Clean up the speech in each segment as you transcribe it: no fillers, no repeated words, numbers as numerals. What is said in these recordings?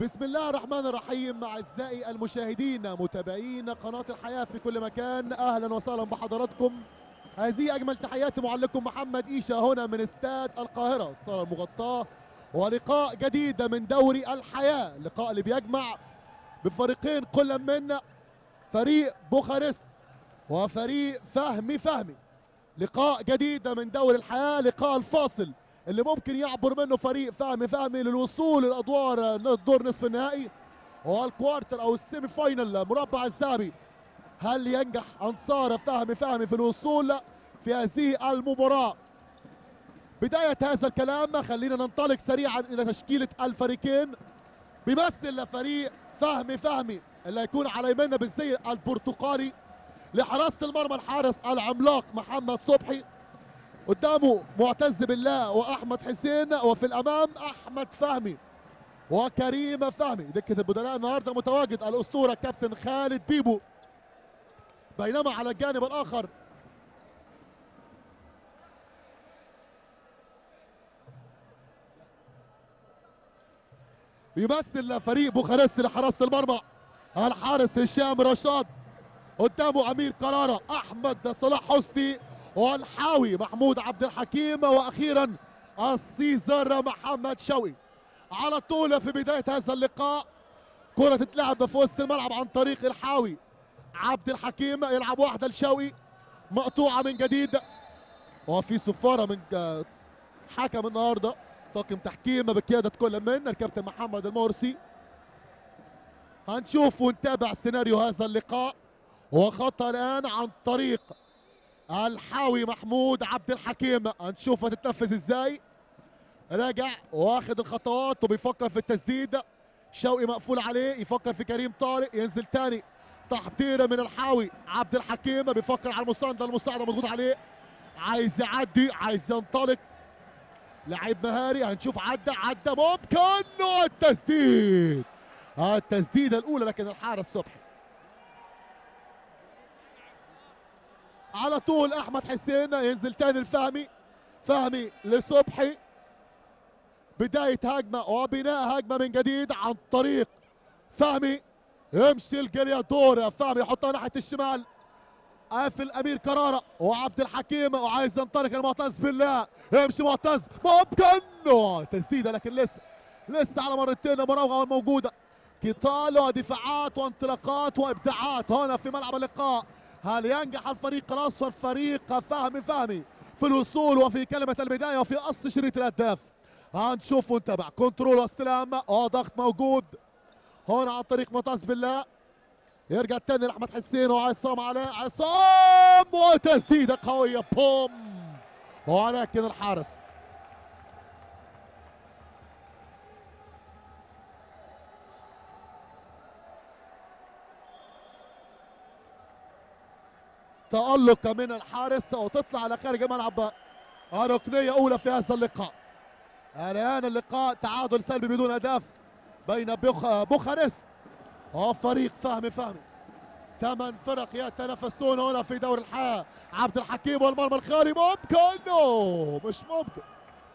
بسم الله الرحمن الرحيم. أعزائي المشاهدين متابعين قناة الحياة في كل مكان، أهلا وسهلا بحضراتكم. هذه أجمل تحيات معلقكم محمد ايشا هنا من استاد القاهرة، الصالة المغطاة، ولقاء جديد من دوري الحياة، لقاء اللي بيجمع بفريقين كل من فريق بوخارست وفريق فهمي. لقاء جديد من دوري الحياة، لقاء الفاصل اللي ممكن يعبر منه فريق فهمي للوصول للادوار الدور نصف النهائي والكوارتر او السيمي فاينل مربع الذهبي. هل ينجح انصار فهمي في الوصول في هذه المباراه؟ بدايه هذا الكلام خلينا ننطلق سريعا الى تشكيله الفريقين. بيمثل فريق فهمي اللي هيكون على يميننا بالزي البرتقالي لحراسه المرمى الحارس العملاق محمد صبحي، قدامه معتز بالله واحمد حسين، وفي الامام احمد فهمي وكريم فهمي. دكه البدلاء النهارده متواجد الاسطوره كابتن خالد بيبو، بينما على الجانب الاخر يمثل فريق بوخارست لحراسه المرمى الحارس هشام رشاد، قدامه امير كرارة، احمد صلاح حسني، والحاوي محمود عبد الحكيم، واخيرا السيزر محمد شوقي. على طول في بدايه هذا اللقاء كره تتلعب في وسط الملعب عن طريق الحاوي عبد الحكيم، يلعب واحده لشوقي مقطوعه من جديد، وفي صفاره من حكم النهارده طاقم تحكيم بقياده كل من الكابتن محمد المورسي. هنشوف ونتابع سيناريو هذا اللقاء، وخطأ الان عن طريق الحاوي محمود عبد الحكيم. هنشوف هتتنفذ ازاي، راجع واخد الخطوات وبيفكر في التسديد، شوقي مقفول عليه، يفكر في كريم طارق، ينزل تاني، تحضير من الحاوي عبد الحكيم، بيفكر على المساندة، المساعدة مضغوط عليه، عايز يعدي، عايز ينطلق، لعيب مهاري. هنشوف عدى ممكن التسديد، التسديدة الأولى لكن الحارس صبحي. على طول احمد حسين ينزل تاني لفهمي، فهمي لصبحي، بدايه هجمه وبناء هجمه من جديد عن طريق فهمي، يمشي الجليادور، فهمي يحطها ناحيه الشمال، قافل امير كرارة وعبد الحكيم، وعايز ينطلق المعتز بالله، يمشي معتز ممكن تسديده، لكن لسه على مرتين مراوغه موجوده، قتال ودفاعات وانطلاقات وابداعات هنا في ملعب اللقاء. هل ينجح الفريق الاصفر فريق فهمي في الوصول وفي كلمه البدايه وفي قص شريط الاهداف؟ هنشوف ونتابع. كنترول واستلام، ضغط موجود هنا عن طريق معتز بالله، يرجع تاني لاحمد حسين وعصام علاء، عصام وتسديده قويه بوم، ولكن الحارس تألق من الحارس، وتطلع على خارج الملعب ركنيه اولى في هذا اللقاء. الان اللقاء تعادل سلبي بدون اهداف بين بوخارست وفريق فهمي. 8 فرق يتنافسون هنا في دوري الحياة. عبد الحكيم والمرمى الخالي ممكن،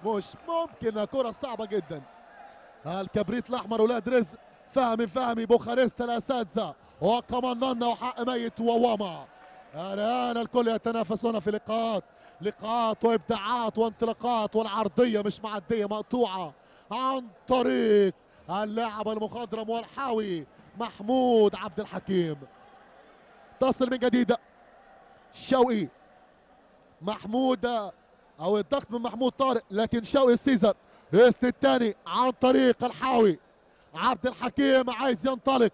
مش ممكن، كرة صعبة جدا. الكبريت الاحمر ولاد رزق فهمي بوخارست الاساتذه وكامننا وحق ميت ووامع. الان الكل يتنافسون في لقاءات وابداعات وانطلاقات، والعرضيه مش معديه، مقطوعه عن طريق اللاعب المخضرم والحاوي محمود عبد الحكيم. تصل من جديد شوقي، محمود او الضغط من محمود طارق، لكن شوقي السيزر يسند الثاني عن طريق الحاوي عبد الحكيم، عايز ينطلق،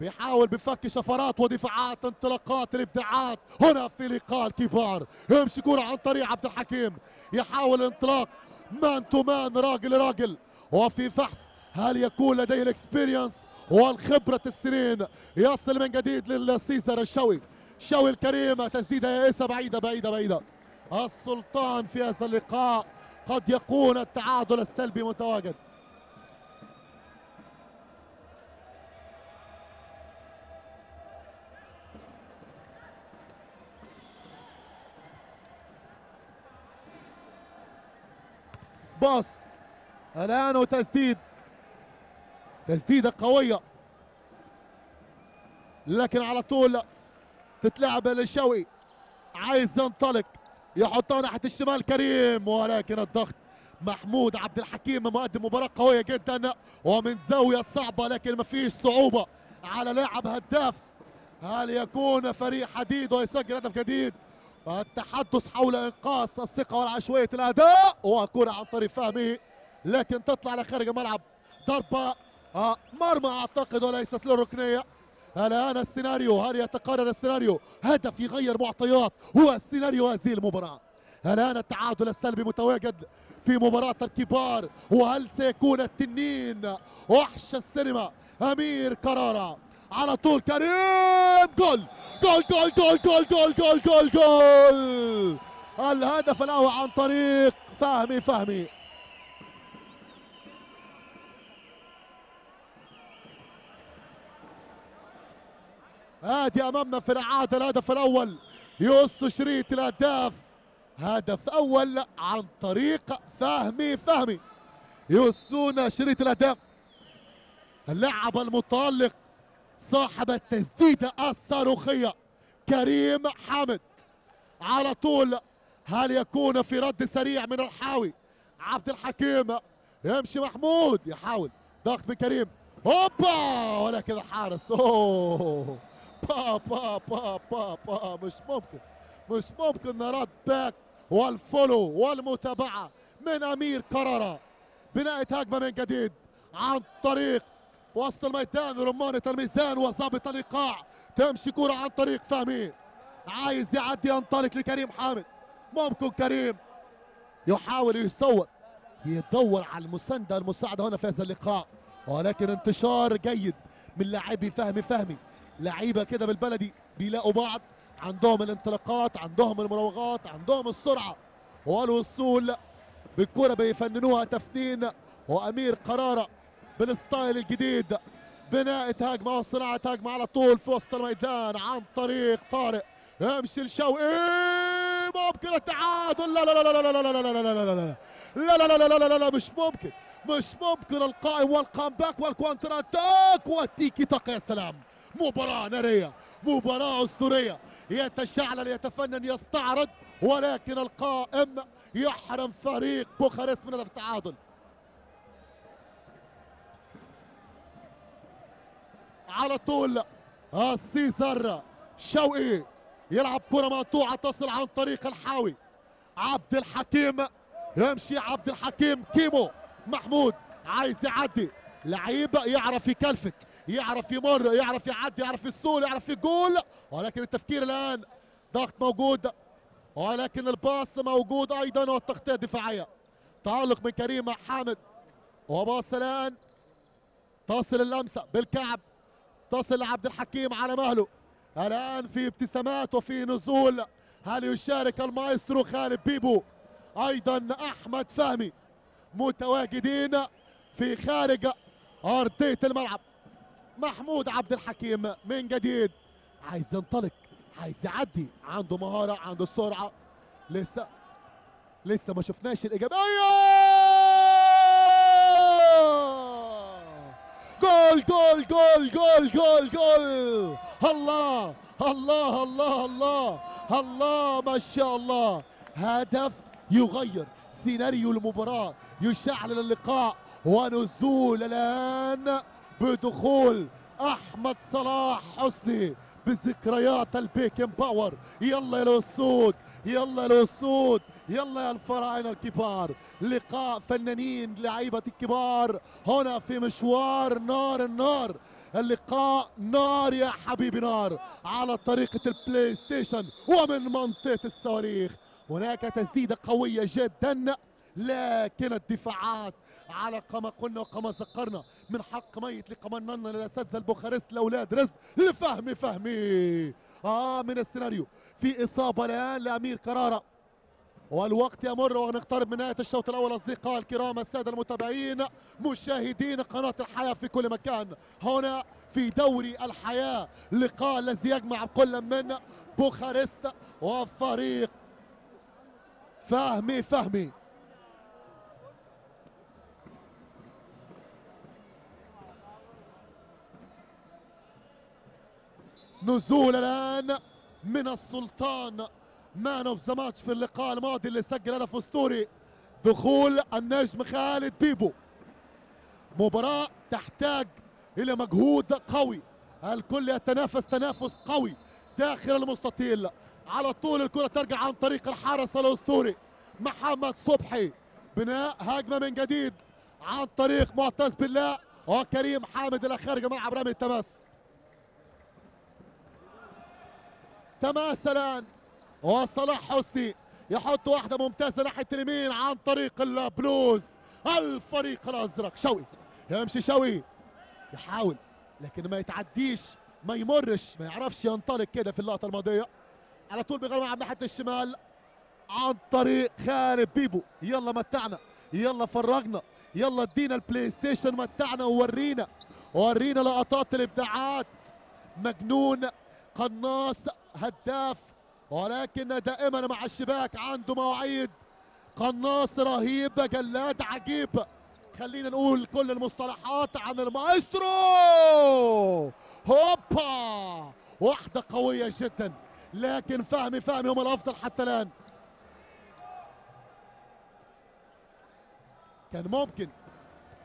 بيحاول بفك شفرات ودفاعات انطلاقات الابداعات هنا في لقاء الكبار. يمشي كوره عن طريق عبد الحكيم، يحاول انطلاق مان تو مان، راجل لراجل، وفي فحص هل يكون لديه الاكسبيرينس والخبره السنين. يصل من جديد للسيزر الشوي، شوي الكريم، تسديده يائسه بعيده بعيده بعيده. السلطان في هذا اللقاء قد يكون التعادل السلبي متواجد. باص الان وتسديد تسديده قويه لكن على طول تتلعب للشوقي، عايز ينطلق يحطها ناحيه الشمال كريم، ولكن الضغط محمود عبد الحكيم مقدم مباراه قويه جدا ومن زاويه صعبه، لكن مفيش صعوبه على لاعب هداف. هل يكون فريق حديد ويسجل هدف جديد؟ التحدث حول انقاذ الثقه والعشوائيه الاداء، وكره عن طريق فهمي لكن تطلع لخارج الملعب، ضربه مرمى اعتقد وليست للركنيه. الان السيناريو، هل يتكرر السيناريو؟ هدف يغير معطيات هو السيناريو هذه المباراه. الان التعادل السلبي متواجد في مباراه الكبار، وهل سيكون التنين وحش السينما امير كرارة؟ على طول كريم، جول جول جول جول جول جول جول جول جول، الهدف الاول عن طريق فهمي فهمي. ادي امامنا في العاده الهدف الاول، يوسف شريط الهداف، هدف اول عن طريق فهمي فهمي. يوسف شريط الهداف، اللاعب المتالق صاحب التسديده الصاروخيه كريم حامد. على طول هل يكون في رد سريع من الحاوي؟ عبد الحكيم يمشي، محمود يحاول ضغط من كريم، هوبا ولكن الحارس اوه با با با با با، مش ممكن نرد باك. والفولو والمتابعه من امير كرارة، بناء هجمه من جديد عن طريق وسط الميدان رمانة الميزان وظابط الايقاع، تمشي كرة عن طريق فهمي، عايز يعدي ينطلق لكريم حامد، ممكن كريم يحاول يدور على المساندة المساعدة هنا في هذا اللقاء، ولكن انتشار جيد من لاعبي فهمي لعيبة كده بالبلدي بيلاقوا بعض، عندهم الانطلاقات عندهم المراوغات عندهم السرعة والوصول بالكرة، بيفننوها تفنين. وأمير كرارة بالستايل الجديد، بناء هجمه وصناعه هجمه على طول في وسط الميدان عن طريق طارق، يمشي لشوقي، ممكن التعادل؟ لا لا لا لا لا لا لا لا لا لا لا لا لا لا لا، مش ممكن القائم والكامباك والكوانتر اتاك والتيكي تاكا. يا سلام، مباراه ناريه، مباراه اسطوريه، يتشعلل يتفنن يستعرض، ولكن القائم يحرم فريق بوخارست من هدف التعادل. على طول السيزر شوقي يلعب كرة مقطوعة تصل عن طريق الحاوي، عبد الحكيم يمشي، عبد الحكيم كيمو، محمود عايز يعدي، لعيب يعرف يكلفك يعرف يمر يعرف يعدي يعرف يسول يعرف يجول، ولكن التفكير الآن، ضغط موجود ولكن الباص موجود أيضا والتغطية الدفاعية، تعلق من كريم حامد وباص، الآن تصل اللمسة بالكعب، تصل لعبد الحكيم على مهله، الان في ابتسامات وفي نزول. هل يشارك المايسترو خالد بيبو؟ ايضا احمد فهمي متواجدين في خارج ارضيه الملعب. محمود عبد الحكيم من جديد عايز ينطلق عايز يعدي، عنده مهاره عنده سرعه، لسه ما شفناش الايجابيه. جول جول جول جول جول جول، الله الله الله الله الله، ما شاء الله، هدف يغير سيناريو المباراة، يشعل اللقاء. ونزول الآن بدخول أحمد صلاح حسني بذكريات البيكن باور، يلا يا الأسود يلا يا الأسود يلا يا الفراعنة الكبار. لقاء فنانين لعيبة الكبار هنا في مشوار نار النار، اللقاء نار يا حبيبي نار على طريقة البلاي ستيشن ومن منطقة الصواريخ. هناك تسديدة قوية جدا لكن الدفاعات على كما قلنا وكما ذكرنا، من حق ميت لقمننا للاساتذه البوخارست لاولاد رزق لفهمي فهمي. من السيناريو في اصابه الان لامير كرارة، والوقت يمر ونقترب من نهايه الشوط الاول. اصدقاء الكرام، الساده المتابعين، مشاهدين قناه الحياه في كل مكان، هنا في دوري الحياه، لقاء الذي يجمع كل من بوخارست وفريق فهمي. نزول الان من السلطان مان اوف ذا ماتش في اللقاء الماضي اللي سجل هدف اسطوري، دخول النجم خالد بيبو. مباراة تحتاج الى مجهود قوي، الكل يتنافس تنافس قوي داخل المستطيل. على طول الكرة ترجع عن طريق الحارس الاسطوري محمد صبحي، بناء هجمة من جديد عن طريق معتز بالله وكريم حامد الى خارج ملعب رمي التماس. تماس الان وصلاح حسني يحط واحدة ممتازة ناحية اليمين عن طريق البلوز الفريق الازرق. شوقي يمشي، شوقي يحاول لكن ما يتعديش، ما يمرش، ما يعرفش ينطلق كده. في اللقطة الماضية على طول بيغير ملعب ناحية الشمال عن طريق خالد بيبو. يلا متعنا، يلا فرجنا، يلا ادينا البلاي ستيشن، متعنا وورينا، ورينا لقطات الابداعات. مجنون، قناص، هداف، ولكن دائما مع الشباك عنده مواعيد. قناص رهيب، جلاد عجيب، خلينا نقول كل المصطلحات عن المايسترو. هوبا، واحدة قوية جدا، لكن فهمي هم الأفضل حتى الآن. كان ممكن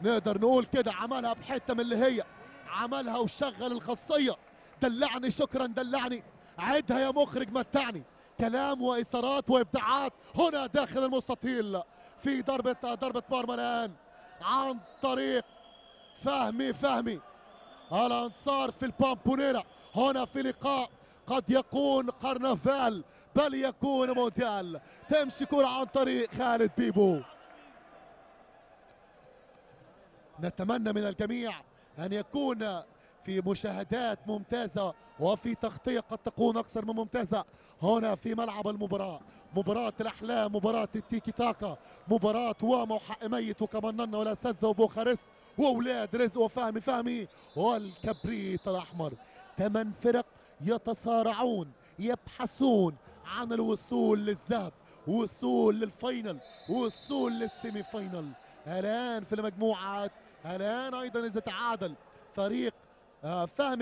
نقدر نقول كده عملها بحتة من اللي هي عملها وشغل الخاصية. دلعني، شكرا دلعني، عدها يا مخرج متعني. كلام وإثارات وإبداعات هنا داخل المستطيل. في ضربة مرمى الآن عن طريق فهمي الأنصار في البامبونيرا. هنا في لقاء قد يكون قرنفال بل يكون مونديال. تمشي كرة عن طريق خالد بيبو. نتمنى من الجميع أن يكون في مشاهدات ممتازة وفي تغطية قد تكون أكثر من ممتازة هنا في ملعب المباراة. مباراة الأحلام، مباراة التيكي تاكا، مباراة واما وحقميت وكامننا والأساتذة وبوخارست وأولاد رزق وفهمي والكبريت الأحمر. 8 فرق يتصارعون، يبحثون عن الوصول للذهب، وصول للفاينل، وصول للسيمي فاينل. الآن في المجموعات، الآن أيضا إذا تعادل فريق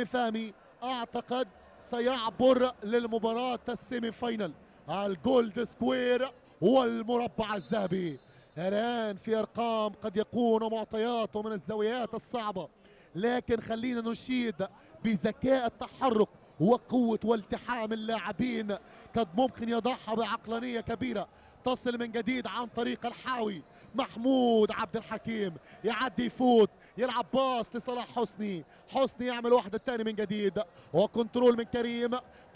فهمي أعتقد سيعبر للمباراة السيمي فاينل الجولد سكوير والمربع الذهبي. الآن في أرقام قد يكون معطيات ومن الزاويات الصعبة، لكن خلينا نشيد بذكاء التحرك وقوة والتحام اللاعبين. قد ممكن يضحى بعقلانية كبيرة. تصل من جديد عن طريق الحاوي محمود عبد الحكيم، يعدي يفوت، يلعب باص لصلاح حسني، حسني يعمل واحدة تاني من جديد وكنترول من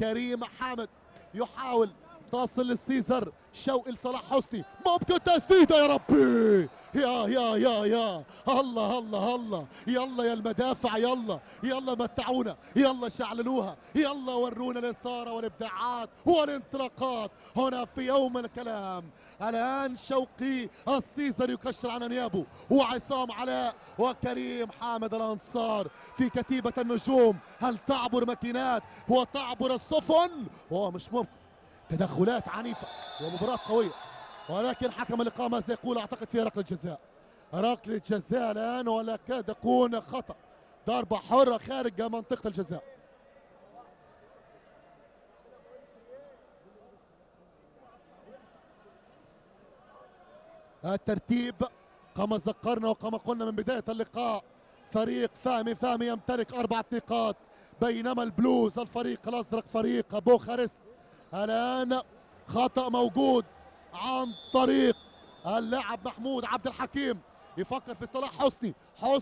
كريم حامد يحاول، تصل للسيزر، شوقي لصلاح حسني، ممكن تسديده يا ربي، يا يا يا يا الله الله الله، يلا يا المدافع، يلا متعونا، يلا شعللوها، يلا ورونا الإثارة والإبداعات والانطلاقات هنا في يوم الكلام. الآن شوقي السيزر يكشر عن أنيابه، وعصام علاء وكريم حامد الأنصار في كتيبة النجوم. هل تعبر ماكينات وتعبر السفن؟ ومش ممكن. تدخلات عنيفة ومباراة قوية، ولكن حكم اللقاء ماذا يقول؟ أعتقد فيها ركلة جزاء. ركلة جزاء الآن، ولا كاد يكون خطأ، ضربة حرة خارج منطقة الجزاء. الترتيب كما ذكرنا وكما قلنا من بداية اللقاء، فريق فهمي يمتلك 4 نقاط، بينما البلوز الفريق الأزرق فريق بوخارست. الآن خطأ موجود عن طريق اللاعب محمود عبد الحكيم، يفكر في صلاح حسني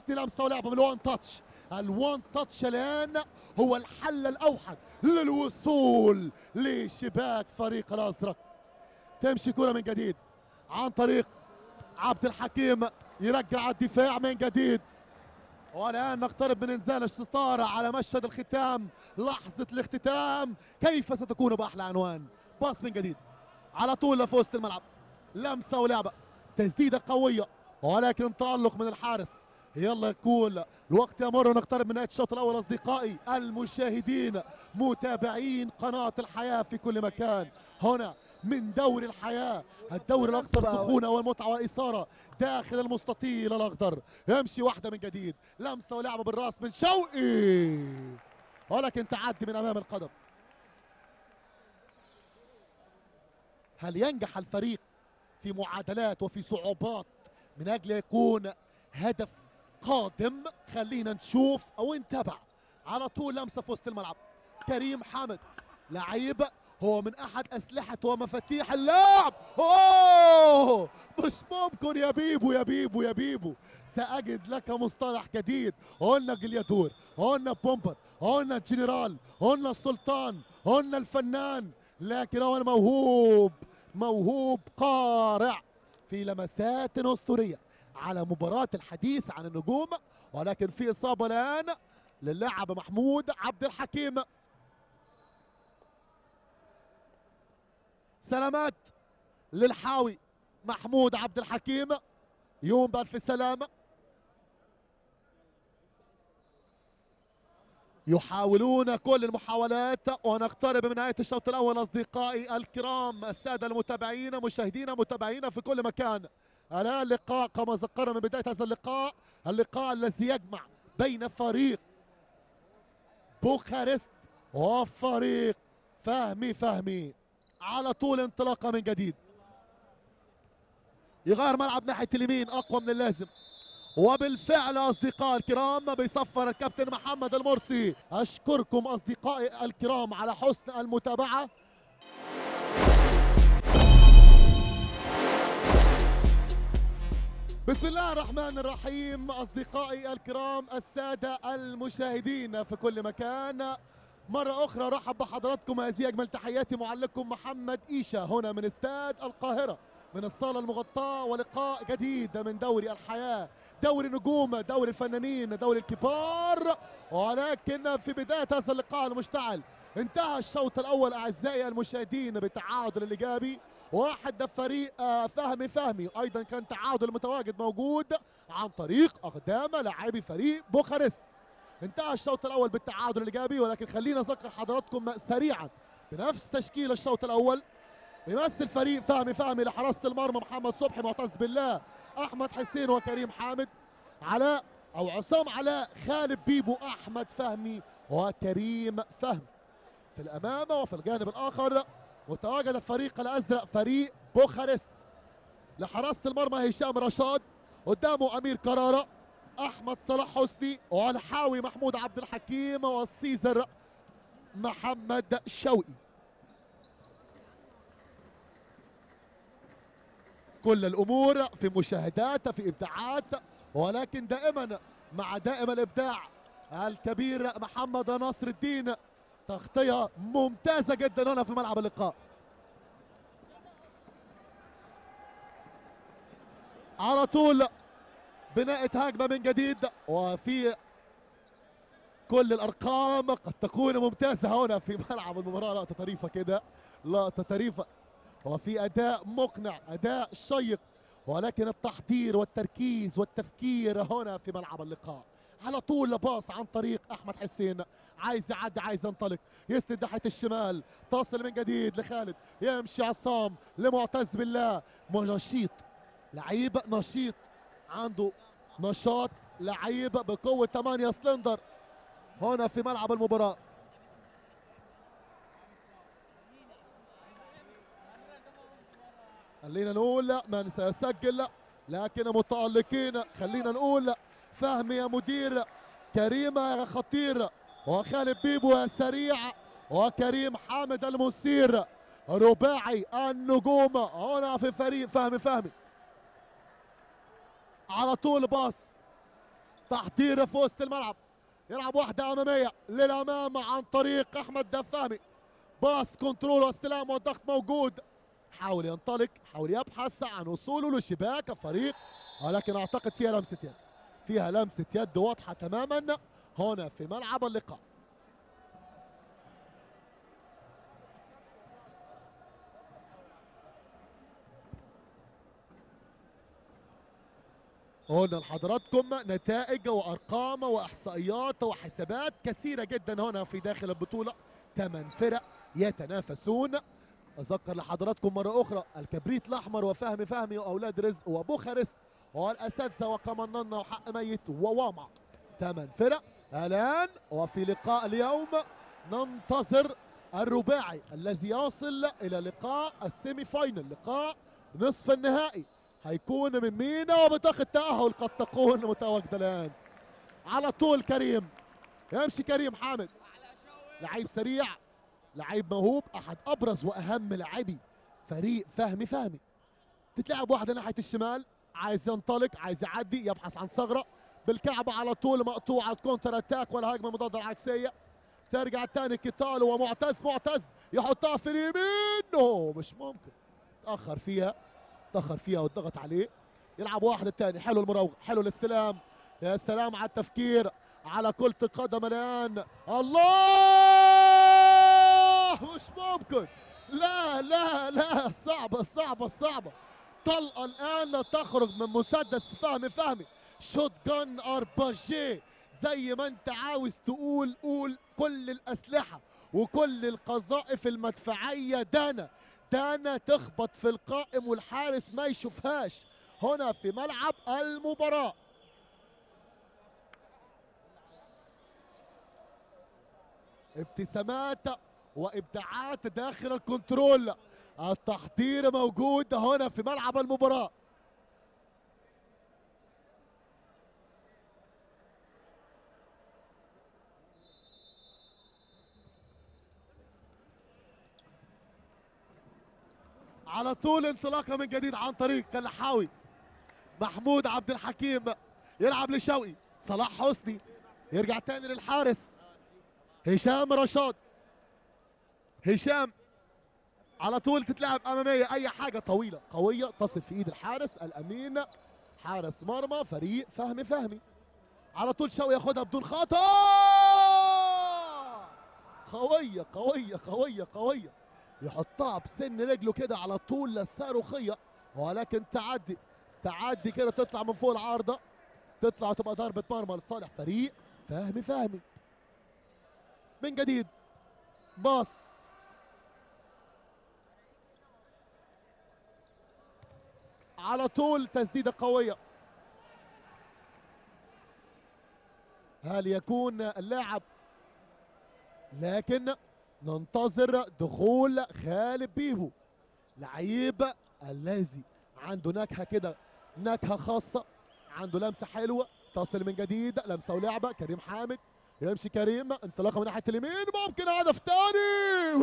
لمسه ولعبه بالوان تاتش. الوان تاتش الآن هو الحل الأوحد للوصول لشباك فريق الأزرق. تمشي كرة من جديد عن طريق عبد الحكيم، يرجع الدفاع من جديد. والآن نقترب من إنزال الستارة على مشهد الختام، لحظة الاختتام كيف ستكون بأحلى عنوان. باص من جديد على طول لفي وسط الملعب، لمسة ولعبة، تسديدة قوية ولكن تألق من الحارس. يلا يكون الوقت يمر ونقترب من نهاية الشوط الأول. أصدقائي المشاهدين متابعين قناة الحياة في كل مكان، هنا من دوري الحياة، الدوري الأكثر سخونة والمتعة وإثارة داخل المستطيل الأخضر. يمشي واحدة من جديد، لمسة ولعبة بالراس من شوقي، ولكن تعدي من امام القدم. هل ينجح الفريق في معادلات وفي صعوبات من اجل يكون هدف قادم؟ خلينا نشوف او نتابع. على طول لمسه في وسط الملعب، كريم حامد لعيب هو من احد اسلحه ومفاتيح اللعب. اوه مش ممكن يا بيبو يا بيبو يا بيبو، ساجد لك مصطلح جديد. قلنا جليادور، قلنا بومبر، قلنا الجنرال، قلنا السلطان، قلنا الفنان، لكن هو موهوب، موهوب قارع في لمسات اسطوريه على مباراه الحديث عن النجوم. ولكن في اصابه الان للاعب محمود عبد الحكيم. سلامات للحاوي محمود عبد الحكيم، يوم بألف سلامة. يحاولون كل المحاولات ونقترب من نهاية الشوط الأول. أصدقائي الكرام، السادة المتابعين، مشاهدينا متابعينا في كل مكان، الآن لقاء كما ذكرنا من بداية هذا اللقاء، اللقاء الذي يجمع بين فريق بوخارست وفريق فهمي فهمي. على طول انطلاقه من جديد، يغير ملعب ناحيه اليمين اقوى من اللازم، وبالفعل اصدقائي الكرام بيصفر الكابتن محمد المورسي. اشكركم اصدقائي الكرام على حسن المتابعه. بسم الله الرحمن الرحيم. اصدقائي الكرام، الساده المشاهدين في كل مكان، مرة أخرى رحب بحضراتكم. هذه أجمل تحياتي، معلقكم محمد ايشا هنا من استاد القاهرة، من الصالة المغطاة، ولقاء جديد من دوري الحياة، دوري نجوم، دوري الفنانين، دوري الكبار. ولكن في بداية هذا اللقاء المشتعل، انتهى الشوط الأول أعزائي المشاهدين بالتعادل الإيجابي، واحد فريق فهمي فهمي. أيضا كان تعادل متواجد موجود عن طريق أقدام لاعبي فريق بوخارست. انتهى الشوط الاول بالتعادل الايجابي، ولكن خلينا اذكر حضراتكم سريعا بنفس تشكيل الشوط الاول. بيمثل فريق فهمي فهمي لحراسه المرمى محمد صبحي، معتز بالله، احمد حسين وكريم حامد، علاء او عصام علاء، خالد بيبو، احمد فهمي وكريم فهمي في الامام. وفي الجانب الاخر متواجد الفريق الازرق فريق بوخارست، لحراسه المرمى هشام رشاد، قدامه امير كرارة، احمد صلاح حسني، والحاوي محمود عبد الحكيم، والسيزر محمد شوقي. كل الامور في مشاهدات، في ابداعات، ولكن دائما مع دائما الابداع الكبير محمد نصر الدين. تغطيه ممتازه جدا هنا في ملعب اللقاء. على طول بناءة هجمة من جديد، وفي كل الأرقام قد تكون ممتازة هنا في ملعب المباراة. لقطة طريفة كده، لقطة طريفة، وفي أداء مقنع، أداء شيق، ولكن التحضير والتركيز والتفكير هنا في ملعب اللقاء. على طول باص عن طريق أحمد حسين، عايز يعدي، عايز ينطلق، يسند ناحية الشمال، تصل من جديد لخالد، يمشي عصام لمعتز بالله. نشيط، لعيب نشيط، عنده نشاط، لعيب بقوة 8 سلندر هنا في ملعب المباراة. خلينا نقول من سيسجل، لكن متألقين. خلينا نقول فهمي يا مدير، كريم يا خطير، وخالد بيبو يا سريع، وكريم حامد المسير، رباعي النجوم هنا في فريق فهمي فهمي. على طول باص تحضير في وسط الملعب، يلعب واحده اماميه للامام عن طريق احمد فهمي، باص كنترول واستلام والضغط موجود. حاول ينطلق، حاول يبحث عن وصوله لشباك الفريق، ولكن اعتقد فيها لمسه يد، فيها لمسه يد واضحه تماما هنا في ملعب اللقاء. قلنا لحضراتكم نتائج وارقام واحصائيات وحسابات كثيره جدا هنا في داخل البطوله. 8 فرق يتنافسون. اذكر لحضراتكم مره اخرى الكبريت الاحمر وفهمي فهمي واولاد رزق وبوخارست والاساتذه وكامننا وحق ميت وواما. 8 فرق الآن وفي لقاء اليوم ننتظر الرباعي الذي يصل إلى لقاء السيمي فاينل، لقاء نصف النهائي، هيكون من مين؟ وبطاقة التأهل قد تكون متواجدة الآن. على طول كريم، يمشي كريم حامد، لعيب سريع، لعيب موهوب، أحد أبرز وأهم لاعبي فريق فهمي فهمي. تتلعب واحدة ناحية الشمال، عايز ينطلق، عايز يعدي، يبحث عن ثغرة بالكعب، على طول مقطوعة، الكونتر اتاك والهجمة المضادة العكسية. ترجع تاني كيتال ومعتز، معتز يحطها في اليمين، نو مش ممكن، تأخر فيها واتضغط عليه. يلعب واحدة تاني، حلو المراوغة، حلو الاستلام، يا سلام على التفكير، على كرة قدم الآن، الله مش ممكن، لا لا لا، صعبة صعبة صعبة. طلقة الآن تخرج من مسدس فهمي فهمي، شوت جان ارباجيه، زي ما انت عاوز تقول قول، كل الأسلحة وكل القذائف المدفعية دانا تخبط في القائم والحارس ما يشوفهاش هنا في ملعب المباراة. ابتسامات وإبداعات داخل الكنترول، التحضير موجود هنا في ملعب المباراة. على طول انطلاقه من جديد عن طريق الحاوي، محمود عبد الحكيم يلعب لشوقي، صلاح حسني يرجع تاني للحارس، هشام رشاد، هشام على طول تتلعب اماميه، اي حاجه طويله قويه تصل في ايد الحارس الامين حارس مرمى فريق فهمي فهمي. على طول شوقي ياخدها بدون خطا، قويه قويه قويه قويه، يحطها بسن رجله كده على طول، للصاروخيه ولكن تعدي كده، تطلع من فوق العارضه، تطلع وتبقى ضربه مرمى لصالح فريق فهمي فهمي. من جديد باص، على طول تسديده قويه، هل يكون اللاعب؟ لكن ننتظر دخول خالد بيبو، لعيب الذي عنده نكهه كده، نكهه خاصه، عنده لمسه حلوه. تصل من جديد، لمسه ولعبه، كريم حامد يمشي، كريم انطلاقه من ناحيه اليمين، ممكن هدف تاني،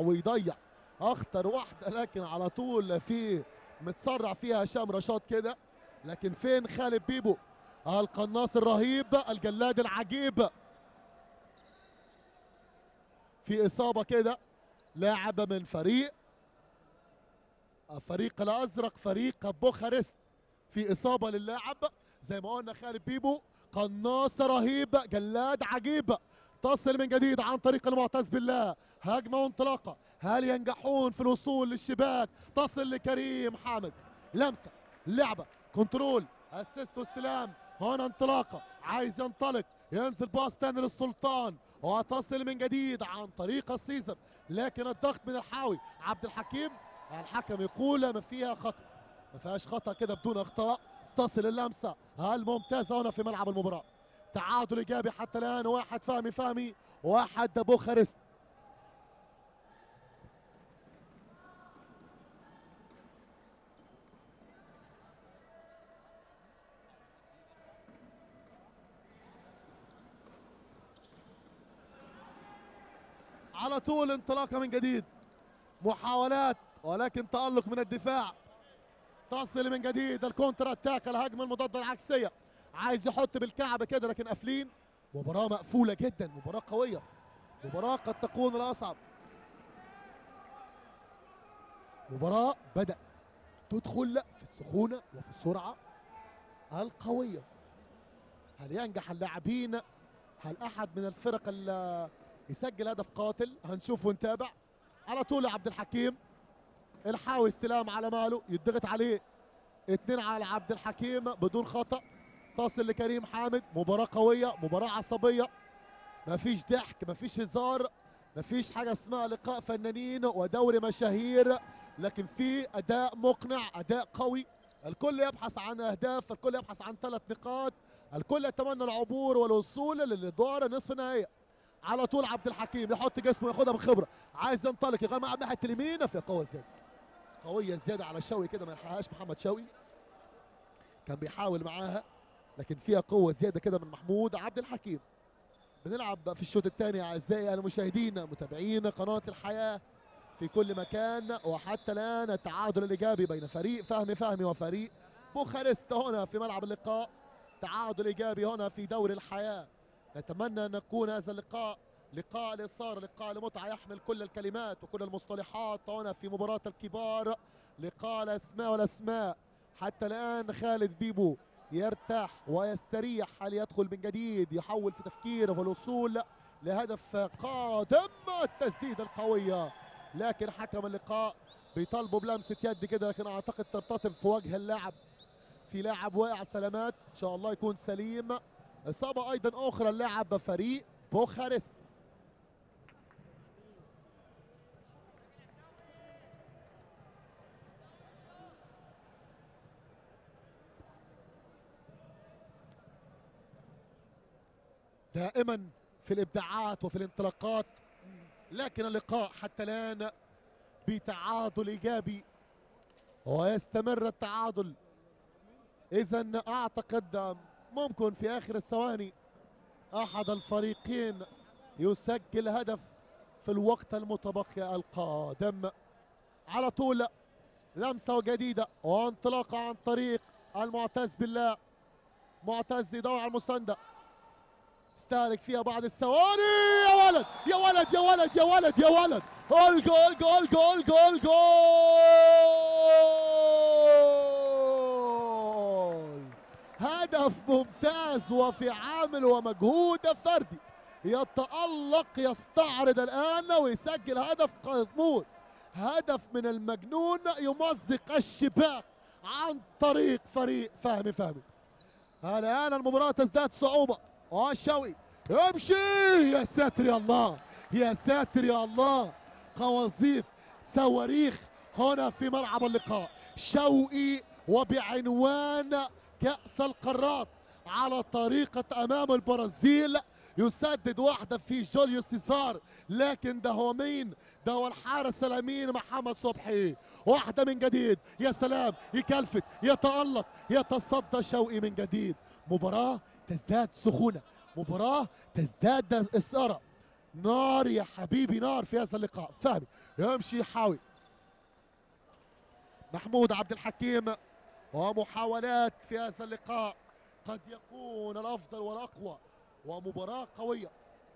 ويضيع، اخطر واحده لكن على طول في متسرع فيها هشام رشاد كده، لكن فين خالد بيبو القناص الرهيب الجلاد العجيب؟ في اصابه كده، لاعب من فريق الازرق، فريق بوخارست، في اصابه للاعب، زي ما قلنا خالد بيبو قناص رهيب جلاد عجيب. تصل من جديد عن طريق المعتز بالله، هجمه وانطلاقه، هل ينجحون في الوصول للشباك؟ تصل لكريم حامد، لمسه، لعبه، كنترول، اسيست واستلام، هنا انطلاقه، عايز ينطلق، ينزل باص تاني للسلطان، وتصل من جديد عن طريق السيزر، لكن الضغط من الحاوي، عبد الحكيم، الحكم يقول ما فيها خطأ، ما فيهاش خطأ كده بدون اخطاء. تصل اللمسه الممتازه هنا في ملعب المباراه، تعادل ايجابي حتى الان، واحد فهمي فهمي، واحد بوخارست. على طول انطلاقه من جديد، محاولات ولكن تألق من الدفاع. تصل من جديد الكونتر اتاك، الهجمه المضاده العكسيه، عايز يحط بالكعب كده لكن قافلين. مباراه مقفوله جدا، مباراه قويه، مباراه قد تكون الاصعب، مباراه بدأت تدخل في السخونه وفي السرعه القويه. هل ينجح اللاعبين؟ هل احد من الفرق يسجل هدف قاتل؟ هنشوف ونتابع. على طول عبد الحكيم، الحاوي استلام على ماله، يضغط عليه، اتنين على عبد الحكيم بدون خطأ. تصل لكريم حامد، مباراة قوية، مباراة عصبية، مفيش ضحك، مفيش هزار، مفيش حاجة اسمها لقاء فنانين ودوري مشاهير، لكن في أداء مقنع، أداء قوي، الكل يبحث عن أهداف، الكل يبحث عن 3 نقاط، الكل يتمنى العبور والوصول للدور نصف النهائي. على طول عبد الحكيم يحط جسمه ياخدها بخبره، عايز ينطلق يغير ملعب ناحيه اليمين، في قوه زياده، قويه زياده على الشوقي كده ما يلحقهاش محمد شوقي، كان بيحاول معاها لكن فيها قوه زياده كده من محمود عبد الحكيم. بنلعب في الشوط الثاني اعزائي المشاهدين متابعين قناه الحياه في كل مكان، وحتى الان التعادل الايجابي بين فريق فهمي فهمي وفريق بوخارست هنا في ملعب اللقاء، تعادل ايجابي هنا في دوري الحياه. نتمنى ان يكون هذا اللقاء لقاء لإثارة، لقاء لمتعه، يحمل كل الكلمات وكل المصطلحات هنا في مباراه الكبار، لقاء الاسماء والاسماء. حتى الان خالد بيبو يرتاح ويستريح، هل يدخل من جديد؟ يحول في تفكيره والوصول لهدف قادم، التسديده القويه لكن حكم اللقاء بيطالبوا بلمسه يد كده، لكن اعتقد ترتطم في وجه اللاعب، في لاعب واقع سلامات، ان شاء الله يكون سليم. اصابه ايضا اخرى للاعب فريق بوخارست. دائما في الابداعات وفي الانطلاقات، لكن اللقاء حتى الان بتعادل ايجابي ويستمر التعادل. اذا اعتقد ممكن في اخر الثواني احد الفريقين يسجل هدف في الوقت المتبقي القادم. على طول لمسه جديده وانطلاقه عن طريق المعتز بالله، معتز يدور على المسانده، استهلك فيها بعض الثواني، يا ولد يا ولد يا ولد يا ولد يا ولد، الجول جول جول جول جول، هدف ممتاز وفي عامل ومجهود فردي، يتألق يستعرض الآن ويسجل هدف قمود، هدف من المجنون يمزق الشباك عن طريق فريق فهمي فهمي. الآن المباراة تزداد صعوبة، الشوقي امشي، يا ساتر يا الله يا ساتر يا الله، قوانصيف صواريخ هنا في ملعب اللقاء. شوقي وبعنوان كأس القارات على طريقة أمام البرازيل، يسدد واحدة في جوليو سيزار، لكن ده هو مين؟ ده هو الحارس الأمين محمد صبحي. واحدة من جديد، يا سلام، يكلفت، يتألق، يتصدى شوقي من جديد. مباراة تزداد سخونة، مباراة تزداد إثارة، نار يا حبيبي نار في هذا اللقاء. فهمي يمشي يحاول، محمود عبد الحكيم، ومحاولات في هذا اللقاء قد يكون الأفضل والأقوى، ومباراة قوية،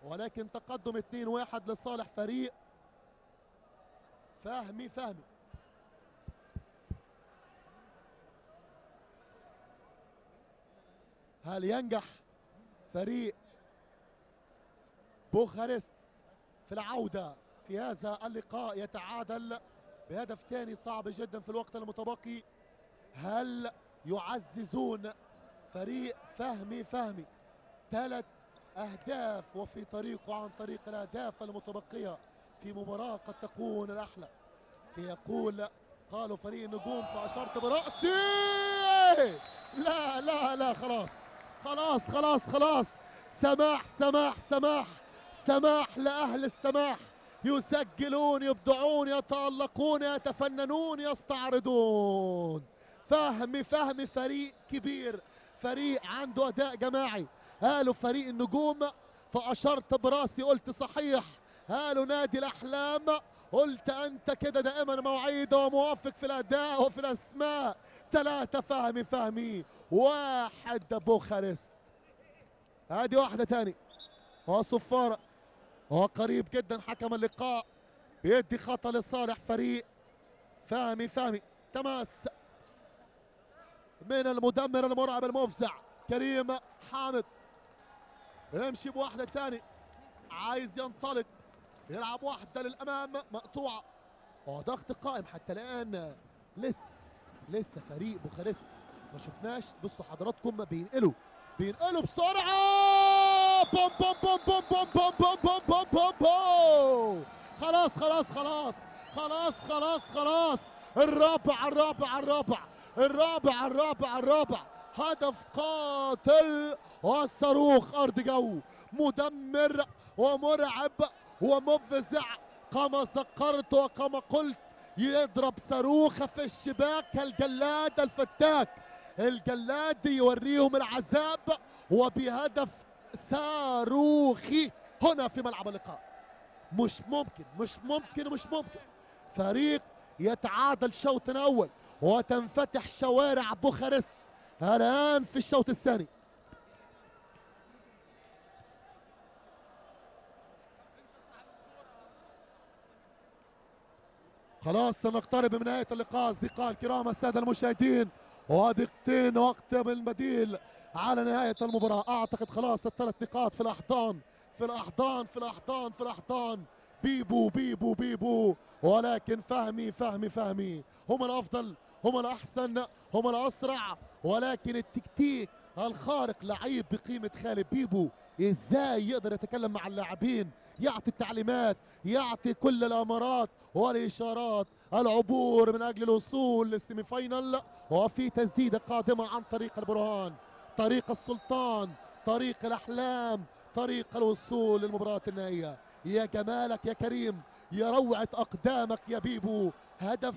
ولكن تقدم 2-1 لصالح فريق فهمي فهمي. هل ينجح فريق بوخارست في العودة في هذا اللقاء؟ يتعادل بهدف ثاني صعب جدا في الوقت المتبقي. هل يعززون فريق فهمي فهمي 3 أهداف وفي طريقه عن طريق الأهداف المتبقية في مباراة قد تكون الأحلى؟ فيقول قالوا فريق النجوم، فأشرت برأسي، لا لا لا، خلاص خلاص خلاص خلاص، سماح سماح سماح سماح لأهل السماح، يسجلون، يبدعون، يتألقون، يتفننون، يستعرضون. فهمي فهمي فريق كبير، فريق عنده أداء جماعي. قالوا فريق النجوم فأشرت براسي، قلت صحيح. قالوا نادي الأحلام، قلت أنت كده دائما موعيد وموافق في الأداء وفي الأسماء. 3 فهمي فهمي، 1 بوخارست. هادي واحدة تاني، صفارة، قريب جدا. حكم اللقاء بيدي خطأ لصالح فريق فهمي فهمي. تماس من المدمر المرعب المفزع كريم حامد، يمشي بواحدة تاني، عايز ينطلق، يلعب واحدة للأمام، مقطوعة، ضغط قائم حتى الآن. لسه فريق بوخارست ما شفناش، بصوا حضراتكم بينقلوا بسرعة، بوم بوم بوم بوم بوم بوم بوم بوم بوم بوم بوم، خلاص خلاص خلاص خلاص خلاص خلاص، الرابع الرابع الرابع الرابع الرابع الرابع هدف قاتل والصاروخ أرض جو مدمر ومرعب ومفزع كما ذكرت وكما قلت، يضرب صاروخ في الشباك الجلاد الفتاك، الجلاد يوريهم العذاب وبهدف صاروخي هنا في ملعب اللقاء. مش ممكن فريق يتعادل الشوط الأول وتنفتح شوارع بوخارست الآن في الشوط الثاني. خلاص سنقترب من نهاية اللقاء أصدقاء الكرام السادة المشاهدين، ودقيقتين وقت بالمديل على نهاية المباراة. أعتقد خلاص الثلاث نقاط في الأحضان. بيبو، ولكن فهمي هم الأفضل، هم الأحسن، هم الأسرع، ولكن التكتيك الخارق، لعيب بقيمة خالد بيبو، إزاي يقدر يتكلم مع اللاعبين، يعطي التعليمات، يعطي كل الأمارات والإشارات، العبور من أجل الوصول للسيمي فاينال. وفي تسديدة قادمة عن طريق البرهان، طريق السلطان، طريق الأحلام، طريق الوصول للمباراة النهائية. يا جمالك يا كريم، يا روعة أقدامك يا بيبو، هدف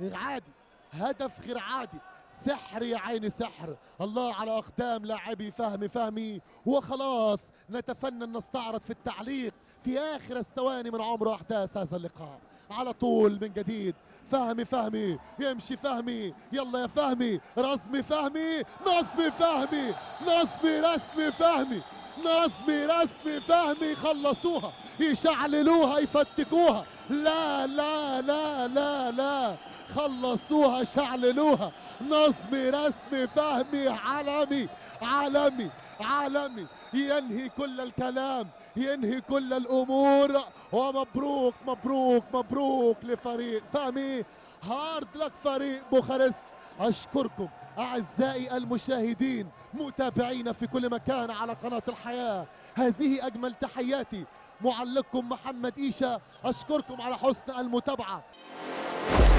غير عادي، هدف غير عادي، سحر يا عيني سحر، الله على أقدام لاعبي فهمي. وخلاص نتفنن نستعرض في التعليق في آخر الثواني من عمر أحداث هذا اللقاء. على طول من جديد فهمي يمشي، فهمي يلا يا فهمي، رسمي فهمي، نصبي فهمي، نصبي رسمي فهمي، نصبي رسمي فهمي، خلصوها، يشعللوها، يفتكوها، لا لا لا لا لا، خلصوها، شعللوها، نصبي رسمي فهمي، عالمي، ينهي كل الكلام، ينهي كل الأمور. ومبروك مبروك مبروك لفريق فهمي، هارد لك فريق بوخارست. أشكركم أعزائي المشاهدين متابعينا في كل مكان على قناة الحياة، هذه أجمل تحياتي، معلقكم محمد ايشا، أشكركم على حسن المتابعة.